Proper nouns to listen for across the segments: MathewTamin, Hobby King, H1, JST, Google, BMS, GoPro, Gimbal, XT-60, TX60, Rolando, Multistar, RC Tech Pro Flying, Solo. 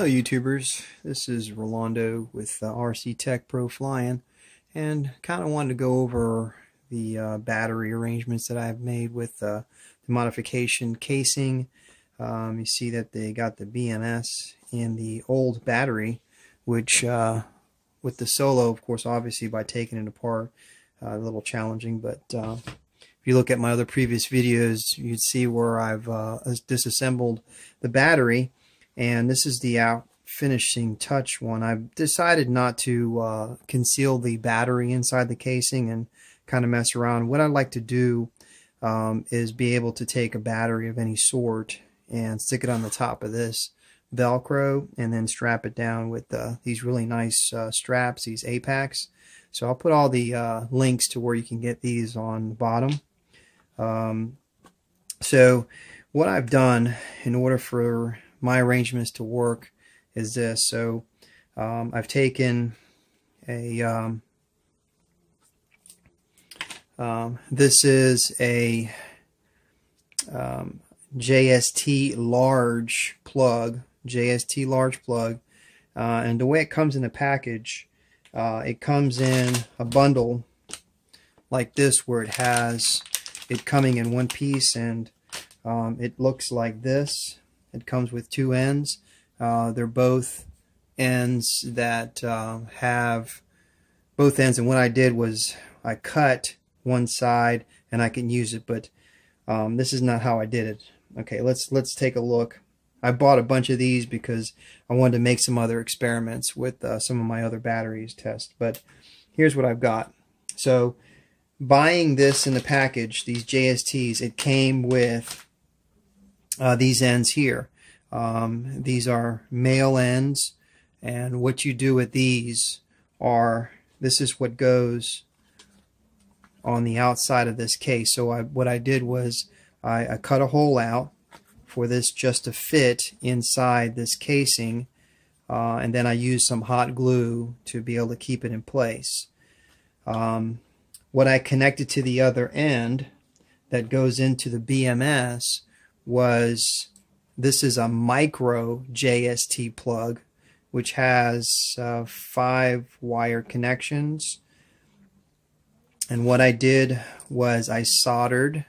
Hello YouTubers, this is Rolando with RC Tech Pro Flying, and kind of wanted to go over the battery arrangements that I've made with the modification casing. You see that they got the BMS in the old battery, which with the Solo, of course, obviously by taking it apart, a little challenging, but if you look at my other previous videos, you'd see where I've disassembled the battery. And this is the out finishing touch one. I've decided not to conceal the battery inside the casing and kind of mess around. What I'd like to do is be able to take a battery of any sort and stick it on the top of this Velcro and then strap it down with these really nice straps, these Apex. So I'll put all the links to where you can get these on the bottom. So what I've done in order for my arrangements to work is this. So I've taken a this is a JST large plug, and the way it comes in the package, it comes in a bundle like this, where it has it coming in one piece, and it looks like this. It comes with two ends. They're both ends that have both ends. And what I did was I cut one side and I can use it, but this is not how I did it. Okay, let's take a look. I bought a bunch of these because I wanted to make some other experiments with some of my other batteries test. But here's what I've got. So buying this in the package, these JSTs, it came with these ends here. These are male ends, and what you do with these are, this is what goes on the outside of this case. So what I did was I cut a hole out for this just to fit inside this casing, and then I used some hot glue to be able to keep it in place. What I connected to the other end that goes into the BMS was, this is a micro JST plug, which has 5 wire connections. And what I did was I soldered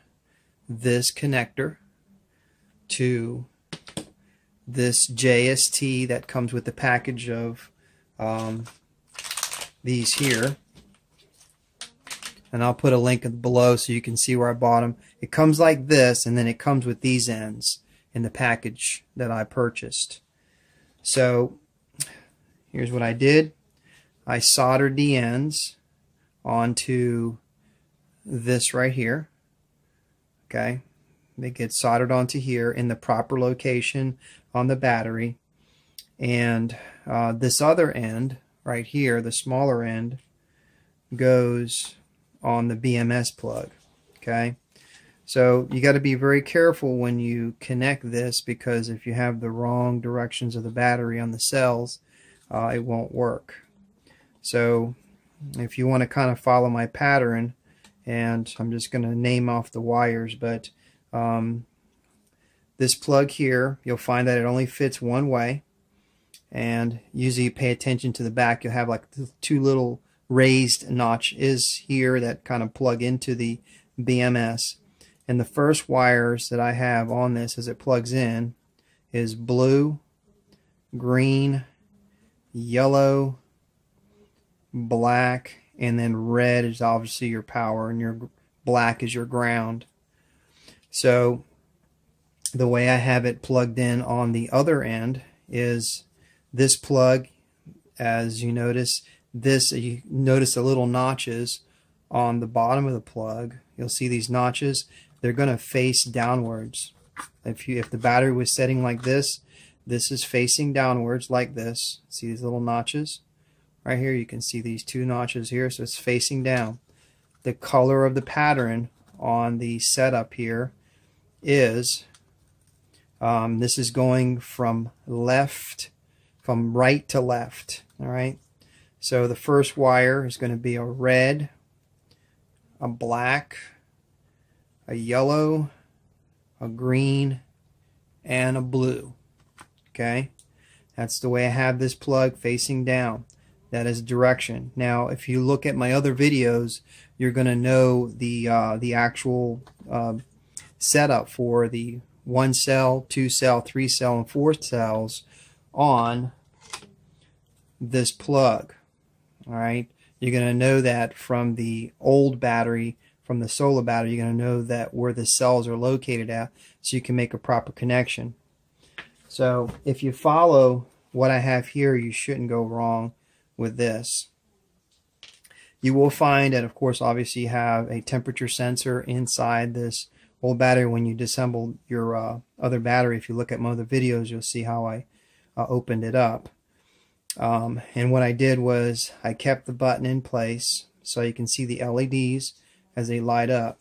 this connector to this JST that comes with the package of these here. And I'll put a link below so you can see where I bought them. It comes like this, and then it comes with these ends in the package that I purchased. So here's what I did. I soldered the ends onto this right here. Okay, they get soldered onto here in the proper location on the battery. And this other end right here, the smaller end, goes on the BMS plug. Okay, so you got to be very careful when you connect this, because if you have the wrong directions of the battery on the cells, it won't work. So if you want to kind of follow my pattern, and I'm just going to name off the wires, but this plug here, you'll find that it only fits one way, and usually you pay attention to the back. You'll have like 2 little raised notch is here that kind of plug into the BMS, and the first wires that I have on this as it plugs in is blue, green, yellow, black, and then red is obviously your power, and your black is your ground. So the way I have it plugged in on the other end is this plug, as you notice. This, you notice the little notches on the bottom of the plug. You'll see these notches. They're going to face downwards. If the battery was setting like this, this is facing downwards like this. See these little notches right here? You can see these 2 notches here, so it's facing down. The color of the pattern on the setup here is this is going from right to left. All right. So the first wire is going to be a red, a black, a yellow, a green, and a blue. Okay, That's the way I have this plug facing down. That is direction. Now, if you look at my other videos, you're going to know the actual setup for the 1 cell, 2 cell, 3 cell, and 4 cells on this plug. All right, you're going to know that from the old battery, from the Solo battery. You're going to know that where the cells are located at, so you can make a proper connection. So if you follow what I have here, you shouldn't go wrong with this. You will find that, of course, obviously you have a temperature sensor inside this old battery when you disassemble your other battery. If you look at my other videos, you'll see how I opened it up. And what I did was I kept the button in place so you can see the LEDs as they light up.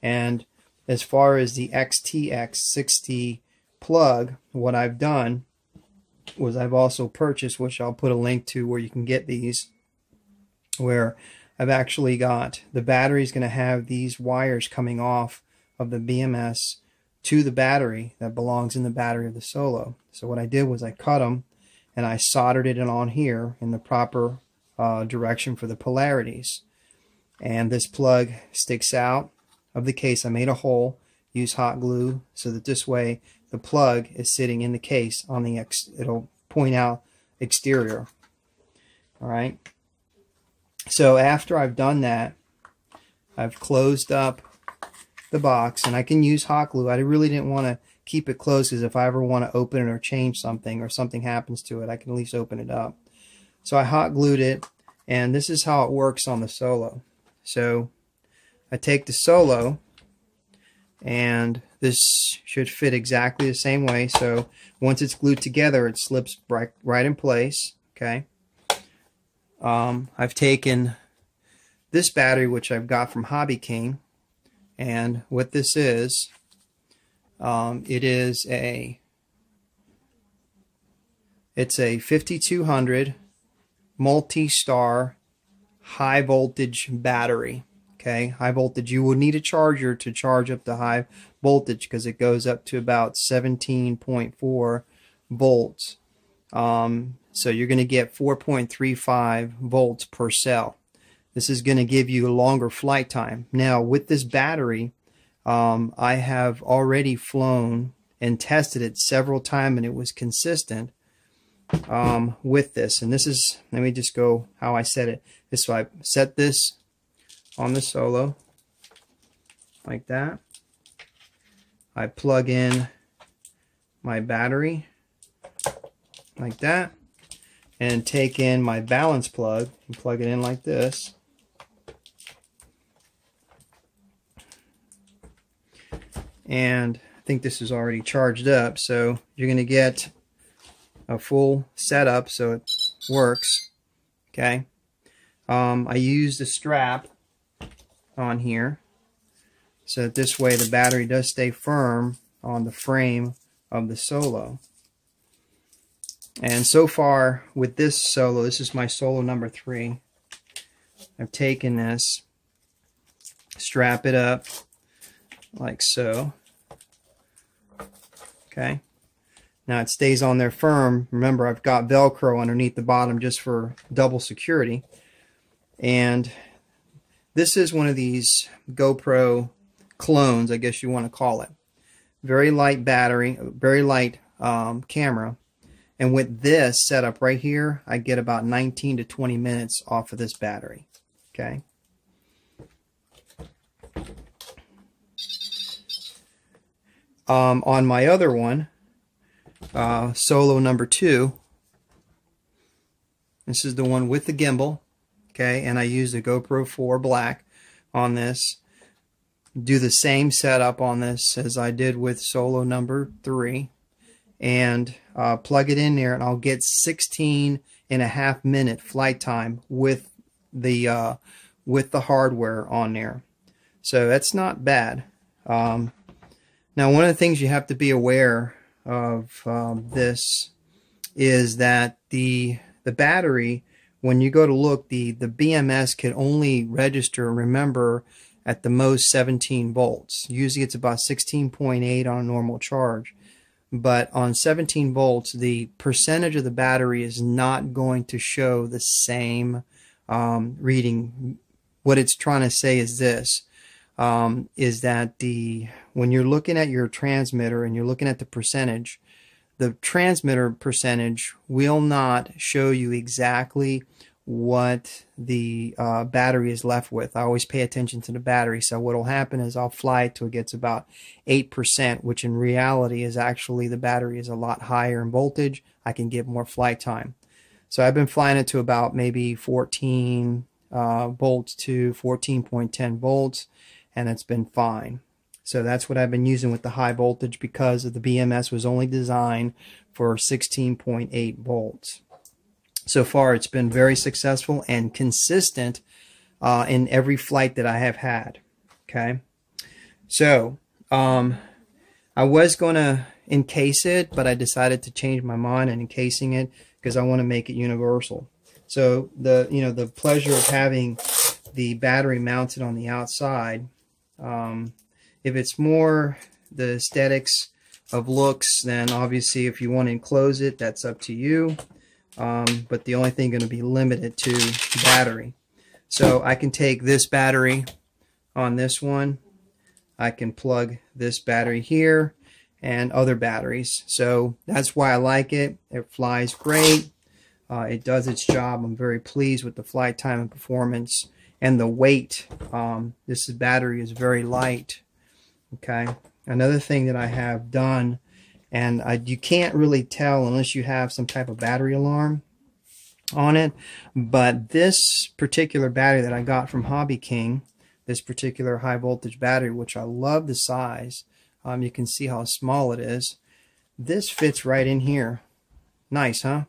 And as far as the XTX60 plug, what I've done was I've also purchased, which I'll put a link to where you can get these, where I've actually got the battery is going to have these wires coming off of the BMS to the battery that belongs in the battery of the Solo. So what I did was I cut them and I soldered it on here in the proper direction for the polarities. And this plug sticks out of the case. I made a hole, use hot glue, so that this way the plug is sitting in the case on the it'll point out exterior. All right. So after I've done that, I've closed up the box, and I can use hot glue. I really didn't want to keep it closed, because if I ever want to open it or change something, or something happens to it, I can at least open it up. So I hot glued it, and this is how it works on the Solo. So I take the Solo, and this should fit exactly the same way. So once it's glued together, it slips right in place. Okay. I've taken this battery, which I've got from Hobby King, and what this is, it is a 5200 Multistar high voltage battery. Okay, high voltage. You will need a charger to charge up the high voltage, because it goes up to about 17.4 volts. So you're going to get 4.35 volts per cell. This is going to give you a longer flight time. Now with this battery, I have already flown and tested it several times, and it was consistent with this. And this is, let me just go how I set it. So I set this on the Solo like that. I plug in my battery like that, and take in my balance plug and plug it in like this. And I think this is already charged up, so you're going to get a full setup, so it works. Okay, I use the strap on here so that this way the battery does stay firm on the frame of the Solo. And so far with this Solo, this is my Solo number 3. I've taken this, strap it up like so. Okay, now it stays on there firm. Remember, I've got Velcro underneath the bottom just for double security. And this is one of these GoPro clones, I guess you want to call it. Very light battery, very light camera. And with this setup right here, I get about 19 to 20 minutes off of this battery. Okay. On my other one, Solo number 2, this is the one with the gimbal, okay, and I use the GoPro 4 Black on this. Do the same setup on this as I did with Solo number 3, and plug it in there, and I'll get 16.5-minute flight time with the hardware on there. So that's not bad. Now, one of the things you have to be aware of this is that the battery, when you go to look, the BMS can only register, remember, at the most 17 volts. Usually it's about 16.8 on a normal charge. but on 17 volts, the percentage of the battery is not going to show the same reading. What it's trying to say is this, is that when you're looking at your transmitter and you're looking at the percentage, the transmitter percentage will not show you exactly what the battery is left with. I always pay attention to the battery. So what will happen is I'll fly it till it gets about 8%, which in reality is actually the battery is a lot higher in voltage. I can get more flight time. So I've been flying it to about maybe 14 volts to 14.10 volts, and it's been fine. So that's what I've been using with the high voltage, because of the BMS was only designed for 16.8 volts. So far, it's been very successful and consistent in every flight that I have had. Okay, so I was going to encase it, but I decided to change my mind on encasing it because I want to make it universal. So the pleasure of having the battery mounted on the outside, if it's more the aesthetics of looks, then obviously if you want to enclose it, that's up to you. But the only thing going to be limited to battery. So I can take this battery on this one. I can plug this battery here and other batteries. So that's why I like it. It flies great. It does its job. I'm very pleased with the flight time and performance and the weight. This battery is very light. Okay. Another thing that I have done, and you can't really tell unless you have some type of battery alarm on it, but this particular battery that I got from Hobby King, this particular high voltage battery, which I love the size, you can see how small it is. This fits right in here. Nice, huh?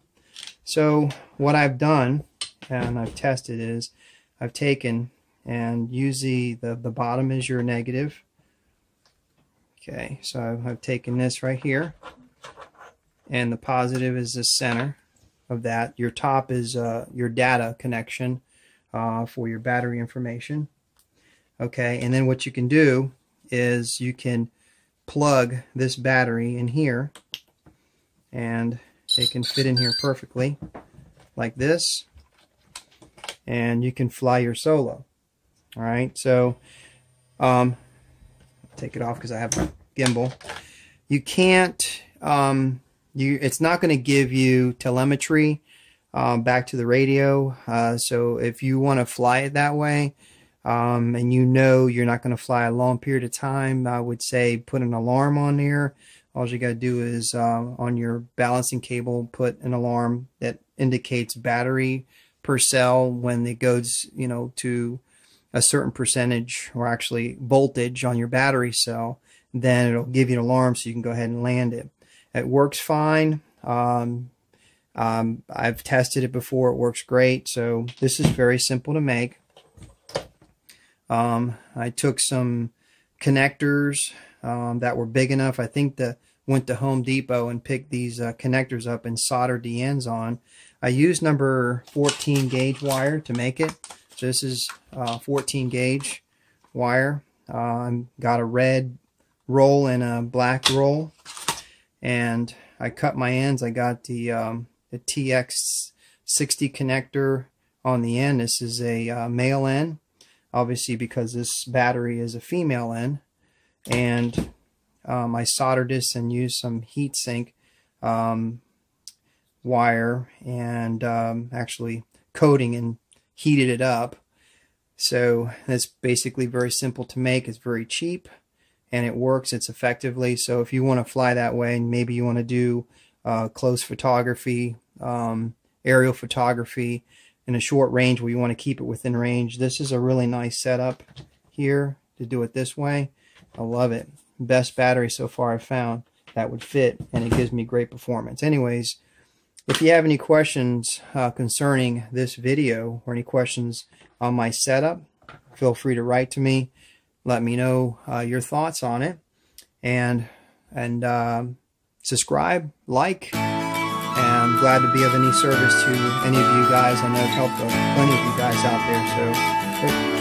So what I've done and I've tested is I've taken and used the bottom is your negative. Okay, so I've taken this right here, and the positive is the center of that. Your top is your data connection for your battery information. Okay, and then what you can do is you can plug this battery in here, and it can fit in here perfectly, like this, and you can fly your Solo. All right, so take it off because I have a gimbal. You can't it's not going to give you telemetry back to the radio, so if you want to fly it that way, and you're not going to fly a long period of time, I would say put an alarm on there. All you got to do is on your balancing cable put an alarm that indicates battery per cell when it goes to a certain percentage, or actually voltage on your battery cell, then it'll give you an alarm so you can go ahead and land it. It works fine. I've tested it before. It works great. So this is very simple to make. I took some connectors that were big enough. I think went to Home Depot and picked these connectors up and soldered the ends on. I used number 14 gauge wire to make it. So this is 14 gauge wire. I've got a red roll and a black roll, and I cut my ends. I got the TX60 connector on the end. This is a male end, obviously, because this battery is a female end. And I soldered this and used some heatsink wire and actually coating and heated it up. So it's basically very simple to make. It's very cheap and it works. It's effectively. So if you want to fly that way and maybe you want to do close photography, aerial photography in a short range where you want to keep it within range, this is a really nice setup here to do it this way. I love it. Best battery so far I've found that would fit, and it gives me great performance. Anyways, if you have any questions concerning this video or any questions on my setup, feel free to write to me. Let me know your thoughts on it, and subscribe, like, and I'm glad to be of any service to any of you guys. I know I've helped plenty of you guys out there. So.